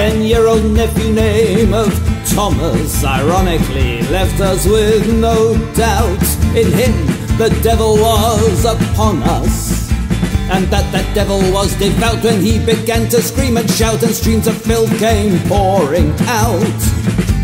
10-year-old nephew name of Thomas ironically left us with no doubt in him the devil was upon us, and that devil was devout when he began to scream and shout, and streams of filth came pouring out.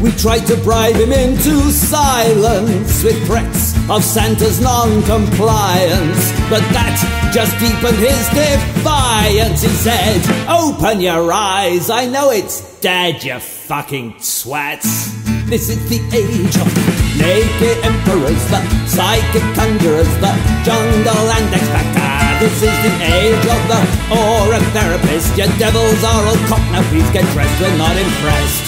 We tried to bribe him into silence with threats of Santa's non-compliance, but that just deepened his defiance. He said, "Open your eyes, I know it's dead, you fucking twats." This is the age of naked emperors, the psychic conjurers, the Jungle and X Factor. This is the age of the aura therapist. Your devils are all cock, now please get dressed, we're not impressed.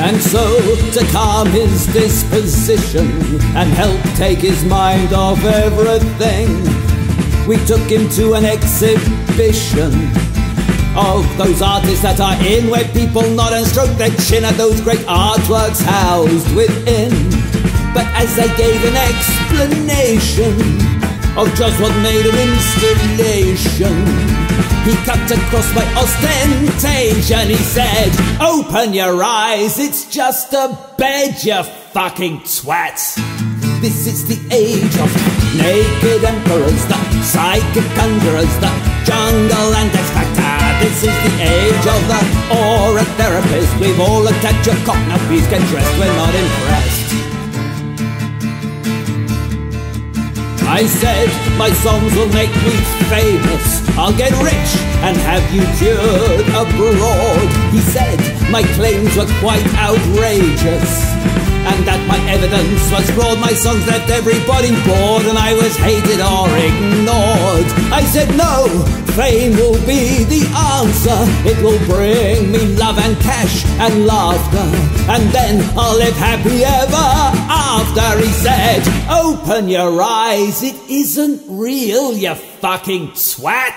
And so, to calm his disposition and help take his mind off everything, we took him to an exhibition of those artists that are in, where people nod and stroke their chin at those great artworks housed within. But as they gave an explanation of just what made an installation, he cut across my ostentation. He said, "Open your eyes, it's just a bed, you fucking twats." This is the age of naked emperors, the psychic conjurers, the Jungle and X Factor. This is the age of the aura therapist. We've all attacked your cock, now please get dressed, we're not impressed. I said, "My songs will make me famous, I'll get rich and have you cured abroad." He said, "My claims were quite outrageous, and that my evidence was broad. My songs left everybody bored, and I was hated or ignored." I said, "No, fame will be the answer. It will bring me love and cash and laughter, and then I'll live happy ever after." He said, "Open your eyes, it isn't real, you fucking twat."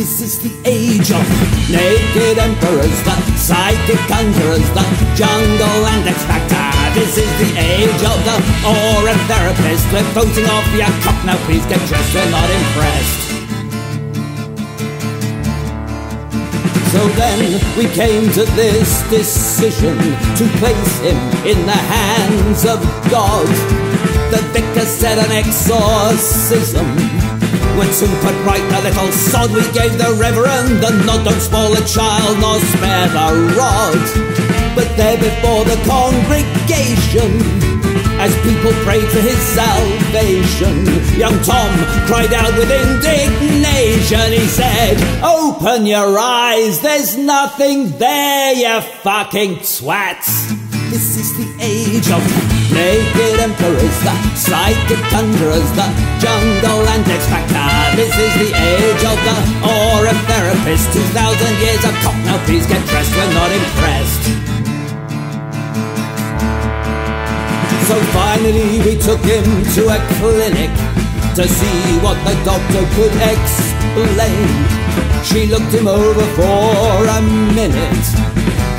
This is the age of naked emperors, the psychic conjurers, the Jungle and X Factor. This is the age of the aura therapist. We're voting off your cock, now please get dressed, we're not impressed. So then we came to this decision to place him in the hands of God. The vicar said an exorcism would soon put right the little sod. We gave the reverend the nod, don't spoil a child nor spare the rod. But there before the congregation, as people prayed for his salvation, young Tom cried out with indignation. He said, "Open your eyes, there's nothing there, you fucking twats." This is the age of naked emperors, the psychic conjurers, the Jungle and X Factor. This is the age of the aura therapist. 2,000 years of cock, now please get dressed, we're not impressed. So finally we took him to a clinic to see what the doctor could explain. She looked him over for a minute,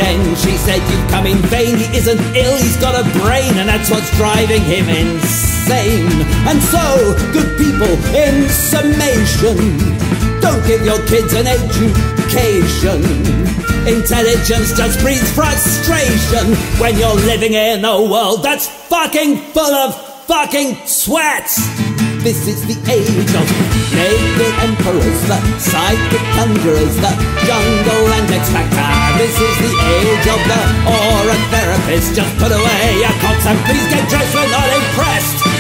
then she said, "You've come in vain. He isn't ill, he's got a brain, and that's what's driving him insane." And so, good people, in summation, don't give your kids an education. Intelligence just breeds frustration when you're living in a world that's fucking full of fucking twats. This is the age of naked emperors, the psychic conjurers, the Jungle and X Factor. This is the age of the aura therapist. Just put away your cops and please get dressed, we're not impressed.